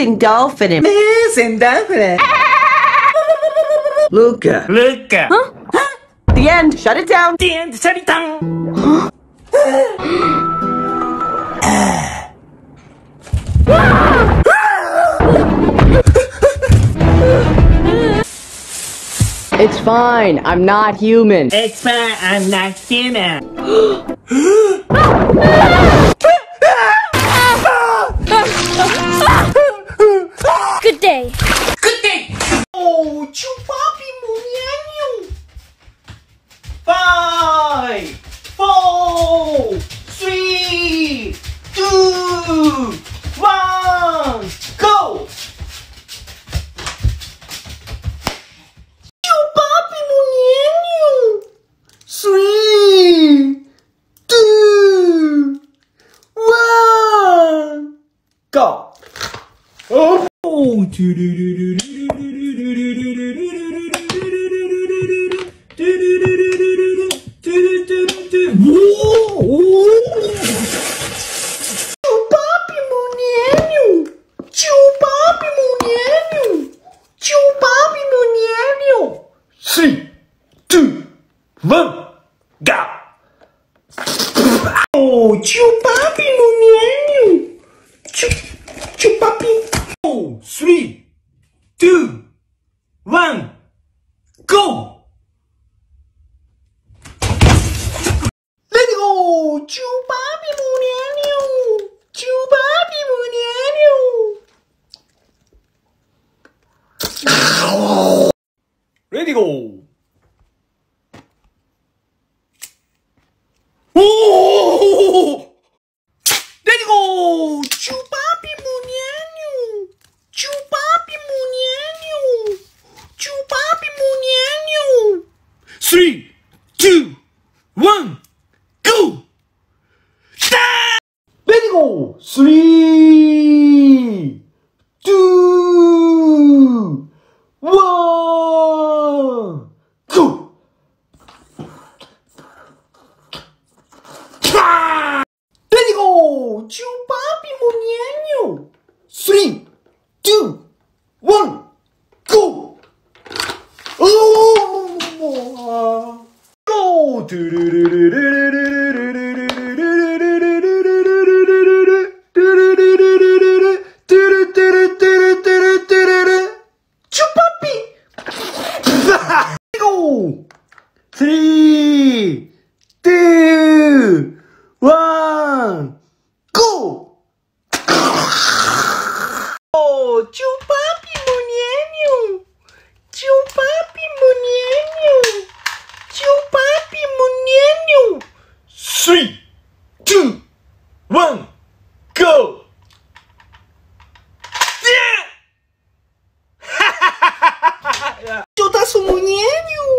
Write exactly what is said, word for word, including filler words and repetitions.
Amazing dolphin. Amazing dolphin. Luca. Luca. Huh? Huh? The end. Shut it down. The end. Shut it down. Huh? It's fine. I'm not human. It's fine. I'm not human. Good day. Good day. Oh, ciao papi, muñeño. Bye. Four, three, two, one, go! Ciao, papi, muñeño! Three, two, one, go! Oh! Ready go! Oh! Ready go! Chupapi muñeño! Chupapi muñeño! Chupapi muñeño! Three, two, one, go! Ready go! Three, two, one. Go! Let it go! Ciao papi muñeño! Three, two, one, go! Oh! Go! Three, two, one, go! Oh, ciao papi muñeño! Ciao papi muñeño! Ciao papi muñeño! Three, two, one, go! Yeah! Ciao tasso muñeño!